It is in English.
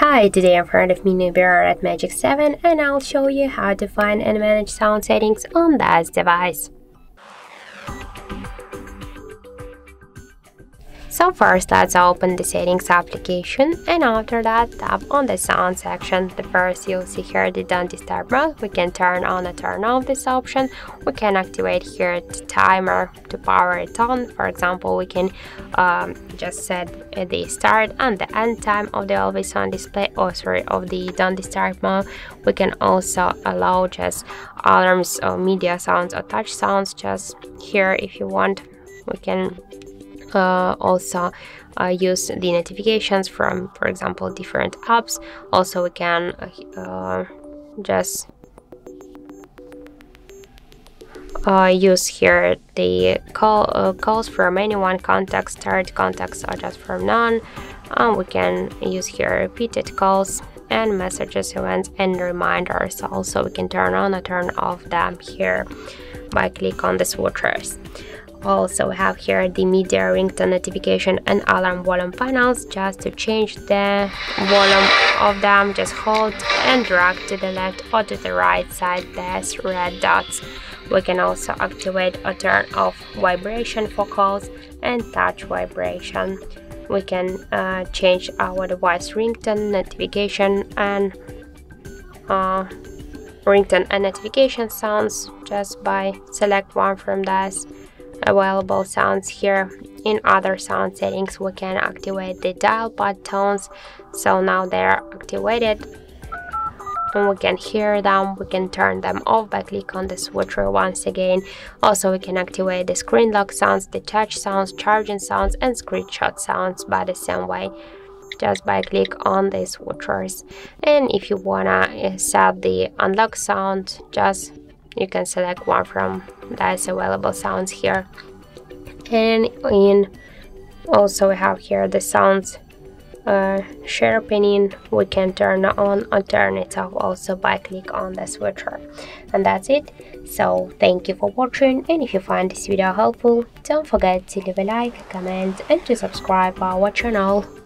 Hi, today in front of me Nubia Red Magic 7 and I'll show you how to find and manage sound settings on this device. So first let's open the settings application and after that tap on the sound section. The first you'll see here the don't disturb mode. We can turn on or turn off this option. We can activate here the timer to power it on. For example, we can just set the start and the end time of the always on display of the don't disturb mode. We can also allow just alarms or media sounds or touch sounds just here if you want. We can also use the notifications from, for example, different apps. Also we can just use here the calls from anyone, contacts, start contacts, or just from none. We can use here repeated calls and messages, events, and reminders. Also we can turn on or turn off them here by click on the switchers. Also we have here the media ringtone notification and alarm volume panels. Just to change the volume of them, just hold and drag to the left or to the right side these red dots. We can also activate or turn off vibration for calls and touch vibration. We can change our device ringtone notification and notification sounds just by select one from these available sounds here. In other sound settings we can activate the dial pad tones, so now they are activated and we can hear them. We can turn them off by click on the switcher once again. Also we can activate the screen lock sounds, the touch sounds, charging sounds, and screenshot sounds by the same way, just by click on the switchers. And if you wanna set the unlock sound, just you can select one from these available sounds here. And also we have here the sounds sharpening. We can turn on or turn it off also by click on the switcher. And that's it. So thank you for watching, and if you find this video helpful, don't forget to leave a like, comment, and to subscribe our channel.